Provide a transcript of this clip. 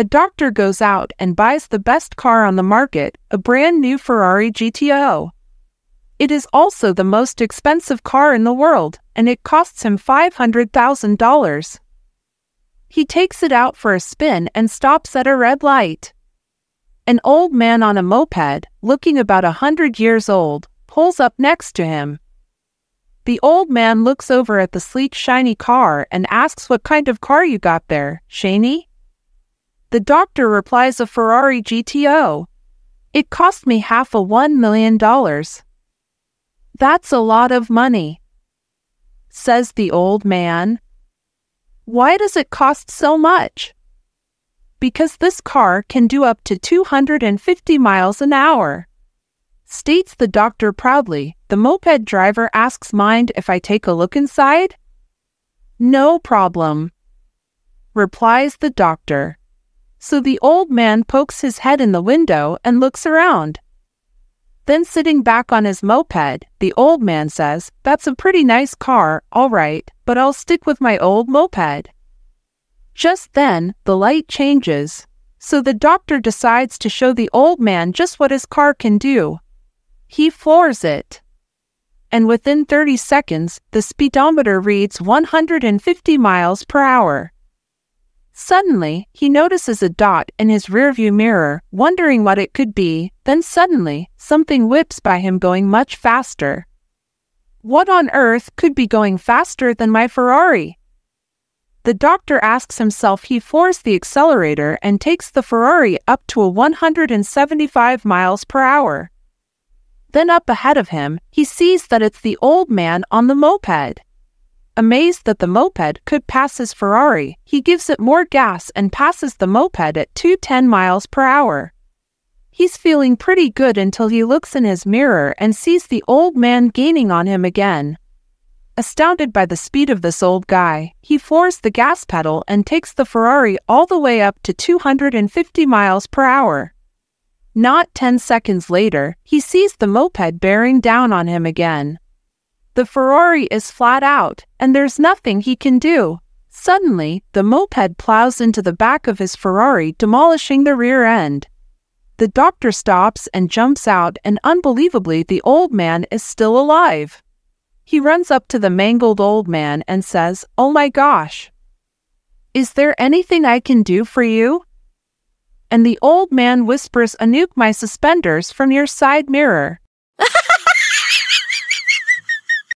a doctor goes out and buys the best car on the market, a brand new Ferrari GTO. It is also the most expensive car in the world, and it costs him $500,000. He takes it out for a spin and stops at a red light. An old man on a moped, looking about 100 years old, pulls up next to him. The old man looks over at the sleek, shiny car and asks, "What kind of car you got there, Shaney?" The doctor replies, "A Ferrari GTO. It cost me half a $1 million. "That's a lot of money," says the old man. "Why does it cost so much?" "Because this car can do up to 250 miles an hour," states the doctor proudly. The moped driver asks, "Mind if I take a look inside?" "No problem," replies the doctor. So the old man pokes his head in the window and looks around. Then, sitting back on his moped, the old man says, "That's a pretty nice car, all right, but I'll stick with my old moped." Just then, the light changes, so the doctor decides to show the old man just what his car can do. He floors it. And within 30 seconds, the speedometer reads 150 miles per hour. Suddenly, he notices a dot in his rearview mirror, wondering what it could be. Then suddenly, something whips by him going much faster. "What on earth could be going faster than my Ferrari?" The doctor asks himself. He floors the accelerator and takes the Ferrari up to 175 miles per hour. Then up ahead of him, he sees that it's the old man on the moped. Amazed that the moped could pass his Ferrari, he gives it more gas and passes the moped at 210 miles per hour. He's feeling pretty good until he looks in his mirror and sees the old man gaining on him again. Astounded by the speed of this old guy, he floors the gas pedal and takes the Ferrari all the way up to 250 miles per hour. Not 10 seconds later, he sees the moped bearing down on him again. The Ferrari is flat out, and there's nothing he can do. Suddenly, the moped plows into the back of his Ferrari, demolishing the rear end. The doctor stops and jumps out, and unbelievably, the old man is still alive. He runs up to the mangled old man and says, "Oh my gosh! Is there anything I can do for you?" And the old man whispers, "Unook my suspenders from your side mirror."